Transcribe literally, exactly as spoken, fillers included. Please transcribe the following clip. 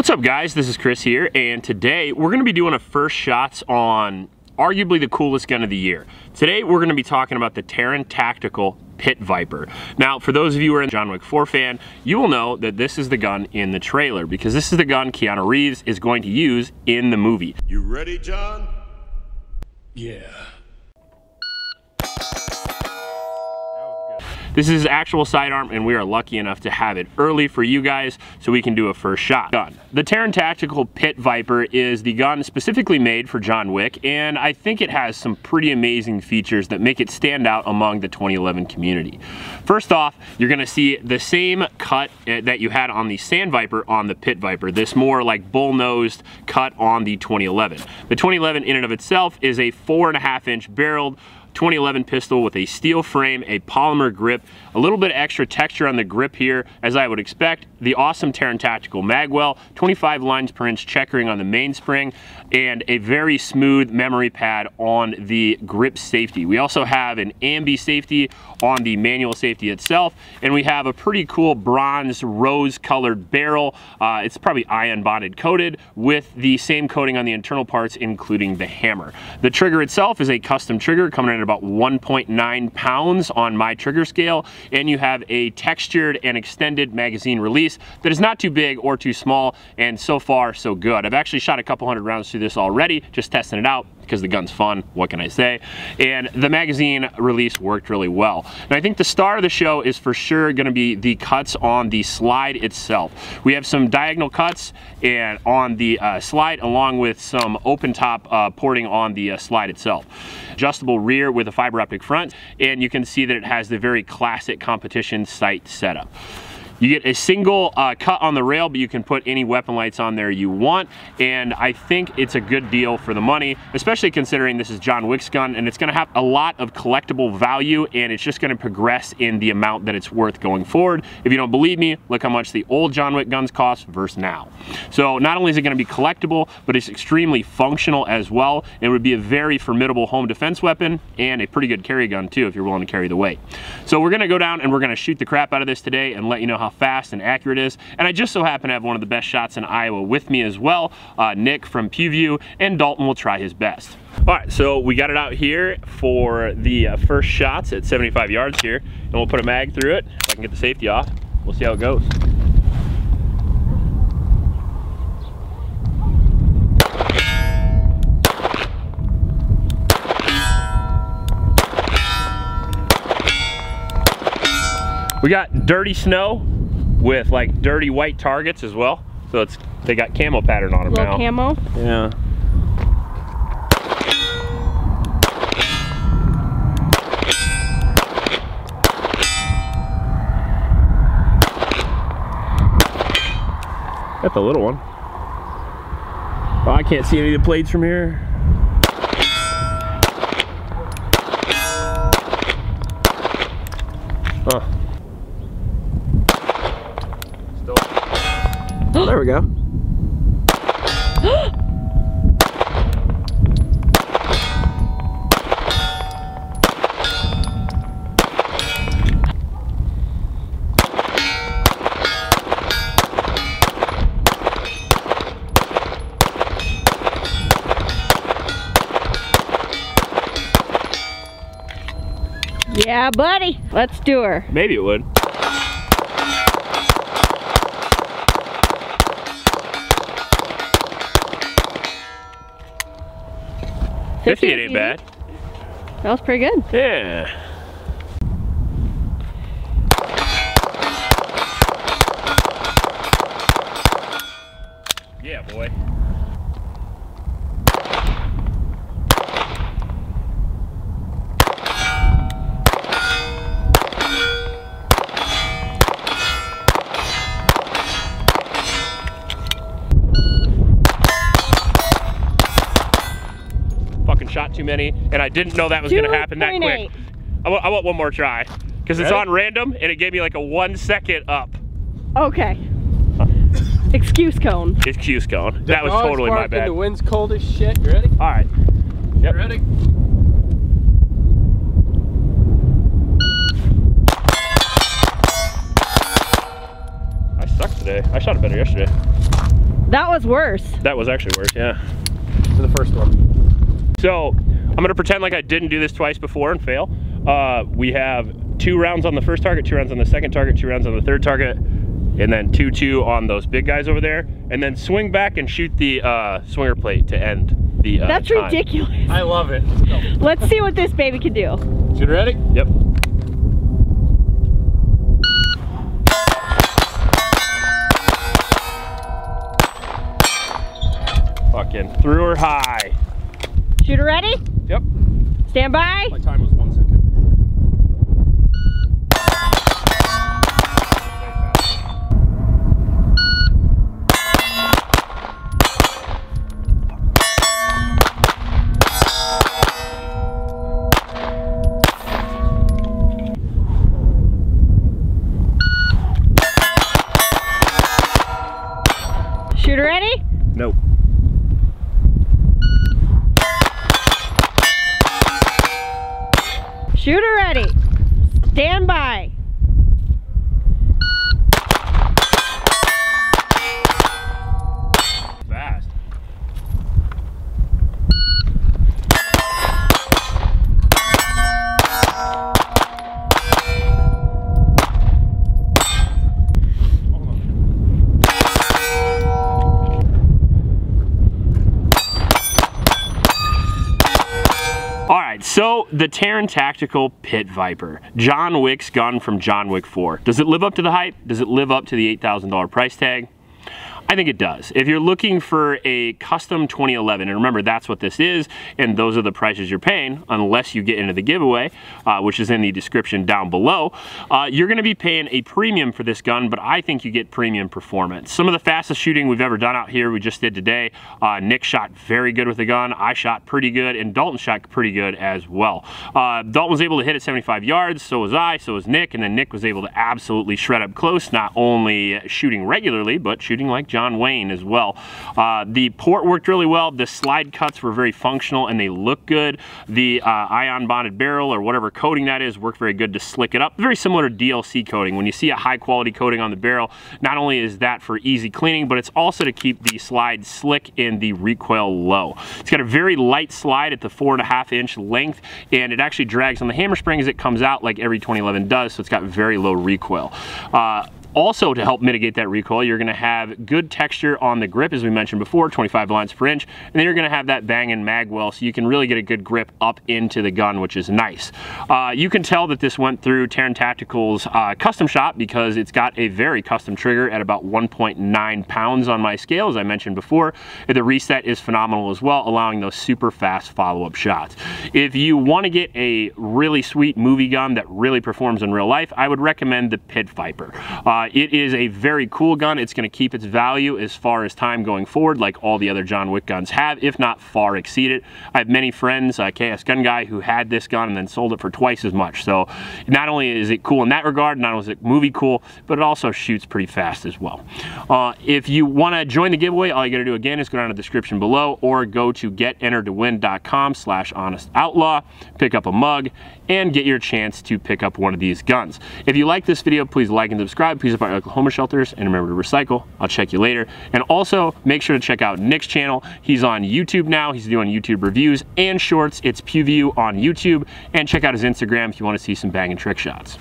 What's up guys, this is Chris here, and today we're gonna be doing a first shots on arguably the coolest gun of the year. Today we're gonna be talking about the Taran Tactical Pit Viper. Now, for those of you who are a John Wick four fan, you will know that this is the gun in the trailer, because this is the gun Keanu Reeves is going to use in the movie. You ready, John? Yeah. This is his actual sidearm, and we are lucky enough to have it early for you guys so we can do a first shot. Gun. The Taran Tactical Pit Viper is the gun specifically made for John Wick, and I think it has some pretty amazing features that make it stand out among the twenty eleven community. First off, you're gonna see the same cut that you had on the Sand Viper on the Pit Viper, this more like bull-nosed cut on the twenty eleven. The twenty eleven in and of itself is a four and a half inch barreled twenty eleven pistol with a steel frame, a polymer grip, a little bit extra texture on the grip here, as I would expect. The awesome Taran Tactical magwell, twenty-five lines per inch checkering on the mainspring, and a very smooth memory pad on the grip safety. We also have an ambi safety on the manual safety itself, and we have a pretty cool bronze rose-colored barrel. Uh, it's probably ion bonded coated with the same coating on the internal parts, including the hammer. The trigger itself is a custom trigger coming in at about one point nine pounds on my trigger scale, and you have a textured and extended magazine release that is not too big or too small, and so far so good. I've actually shot a couple hundred rounds through this already, just testing it out because the gun's fun, what can I say? And the magazine release worked really well. And I think the star of the show is for sure gonna be the cuts on the slide itself. We have some diagonal cuts and on the uh, slide, along with some open top uh, porting on the uh, slide itself. Adjustable rear with a fiber optic front, and you can see that it has the very classic competition sight setup. You get a single uh, cut on the rail, but you can put any weapon lights on there you want, and I think it's a good deal for the money, especially considering this is John Wick's gun, and it's gonna have a lot of collectible value, and it's just gonna progress in the amount that it's worth going forward. If you don't believe me, look how much the old John Wick guns cost versus now. So not only is it gonna be collectible, but it's extremely functional as well, and it would be a very formidable home defense weapon, and a pretty good carry gun too, if you're willing to carry the weight. So we're gonna go down and we're gonna shoot the crap out of this today and let you know how fast and accurate it is. And I just so happen to have one of the best shots in Iowa with me as well, uh, Nick from Pew View, and Dalton will try his best. All right, so we got it out here for the uh, first shots at seventy-five yards here, and we'll put a mag through it. If I can get the safety off, we'll see how it goes. We got dirty snow with like dirty white targets as well. So it's, they got camo pattern on them now. Little camo? Yeah. That's a little one. Oh, I can't see any of the plates from here. Huh. There we go. Yeah, buddy. Let's do her. Maybe it would. fifty, it ain't bad. That was pretty good. Yeah. Yeah, boy. Shot too many, and I didn't know that was going to happen that quick. I want, I want one more try because it's on random, and it gave me like a one second up. Okay. Huh. Excuse cone. Excuse cone. That was totally my bad. The wind's cold as shit. You ready? All right. Yep. You ready? I suck today. I shot it better yesterday. That was worse. That was actually worse, yeah. For the first one. So, I'm gonna pretend like I didn't do this twice before and fail. Uh, we have two rounds on the first target, two rounds on the second target, two rounds on the third target, and then two two on those big guys over there, and then swing back and shoot the uh, swinger plate to end the uh, That's time. Ridiculous. I love it. Let's go. Let's see what this baby can do. Shoot ready? Yep. Fucking through her high. Shooter ready? Yep. Stand by. My time was one second. Shooter ready? No. Shooter ready. Stand by. Fast. So, the Taran Tactical Pit Viper, John Wick's gun from John Wick four. Does it live up to the hype? Does it live up to the eight thousand dollar price tag? I think it does. If you're looking for a custom twenty eleven, and remember that's what this is, and those are the prices you're paying, unless you get into the giveaway, uh, which is in the description down below, uh, you're gonna be paying a premium for this gun, but I think you get premium performance. Some of the fastest shooting we've ever done out here, we just did today. Uh, Nick shot very good with the gun, I shot pretty good, and Dalton shot pretty good as well. Uh, Dalton was able to hit at seventy-five yards, so was I, so was Nick, and then Nick was able to absolutely shred up close, not only shooting regularly, but shooting like John Wayne as well. Uh, the port worked really well, the slide cuts were very functional and they look good. The uh, ion bonded barrel or whatever coating that is worked very good to slick it up. Very similar to D L C coating. When you see a high quality coating on the barrel, not only is that for easy cleaning, but it's also to keep the slide slick and the recoil low. It's got a very light slide at the four and a half inch length and it actually drags on the hammer spring as it comes out like every twenty eleven does, so it's got very low recoil. Uh, Also, to help mitigate that recoil, you're gonna have good texture on the grip, as we mentioned before, twenty-five lines per inch, and then you're gonna have that bang and mag well, so you can really get a good grip up into the gun, which is nice. Uh, you can tell that this went through Taran Tactical's uh, custom shop because it's got a very custom trigger at about one point nine pounds on my scale, as I mentioned before. The reset is phenomenal as well, allowing those super fast follow-up shots. If you wanna get a really sweet movie gun that really performs in real life, I would recommend the Pit Viper. Uh, Uh, it is a very cool gun. It's going to keep its value as far as time going forward, like all the other John Wick guns have, if not far exceed it. I have many friends, uh, K S Gun Guy, who had this gun and then sold it for twice as much. So not only is it cool in that regard, not only is it movie cool, but it also shoots pretty fast as well. Uh, if you want to join the giveaway, all you got to do again is go down to the description below or go to get entered to win dot com slash honest outlaw, pick up a mug, and get your chance to pick up one of these guns. If you like this video, please like and subscribe. Please support Oklahoma shelters and remember to recycle. I'll check you later. And also make sure to check out Nick's channel. He's on YouTube now. He's doing YouTube reviews and shorts. It's Pew View on YouTube. And check out his Instagram if you want to see some bang and trick shots.